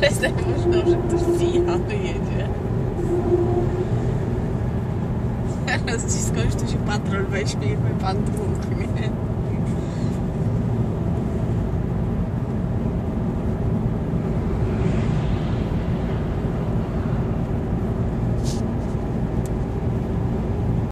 Przestań myślą, że ktoś pijany jedzie. Zaraz ci skądś tu się patrol weźmie i wypadł mnie.